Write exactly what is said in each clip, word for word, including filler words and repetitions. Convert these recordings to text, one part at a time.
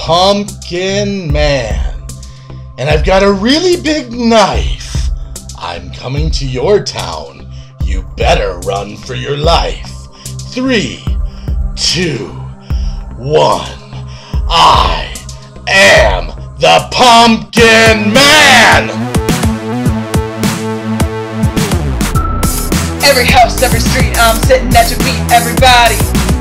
Pumpkin Man, and I've got a really big knife. I'm coming to your town. You better run for your life. Three, two, one. I am the Pumpkin Man! Every house, every street, I'm sitting at your feet. Everybody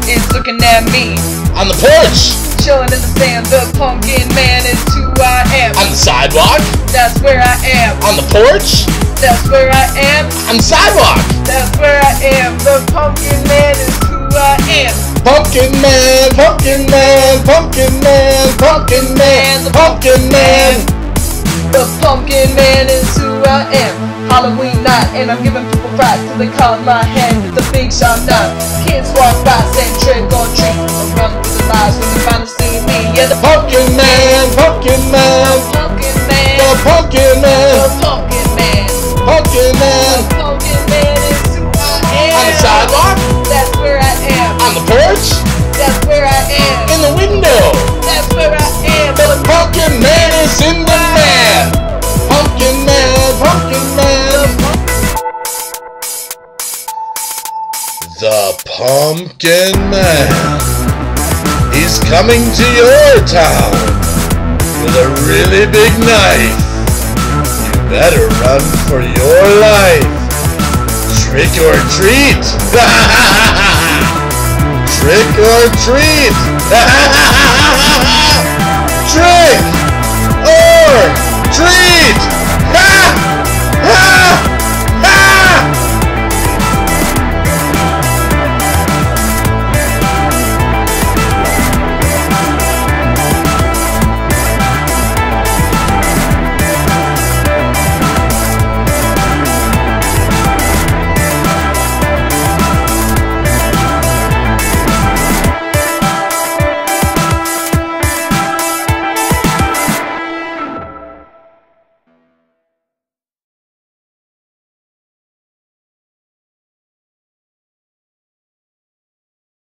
is looking at me. On the porch, chilling in the sand, the Pumpkin Man is who I am. On the sidewalk, that's where I am. On the porch, that's where I am. On the sidewalk, that's where I am. The Pumpkin Man is who I am. Pumpkin Man, Pumpkin Man, Pumpkin Man, Pumpkin Man, the Pumpkin Man. The Pumpkin Man is who I am. Halloween night, and I'm giving people rides till they call my head with the big shot knife. Kids walk by, saying trick or treat. I'm running through the lights when they finally see me. Yeah, the Pumpkin Man, Pumpkin Man, Pumpkin Man, the Pumpkin Man, the Pumpkin Man, Pumpkin Man, the Pumpkin Man is who I am. On the sidewalk, that's where I am. On the porch, that's where I am. In the window, that's where I am. The Pumpkin Man is in the man. Pumpkin Man, Pumpkin Man. The Pumpkin Man is coming to your town with a really big knife. You better run for your life. Trick or treat. Trick or treat. Trick or treat.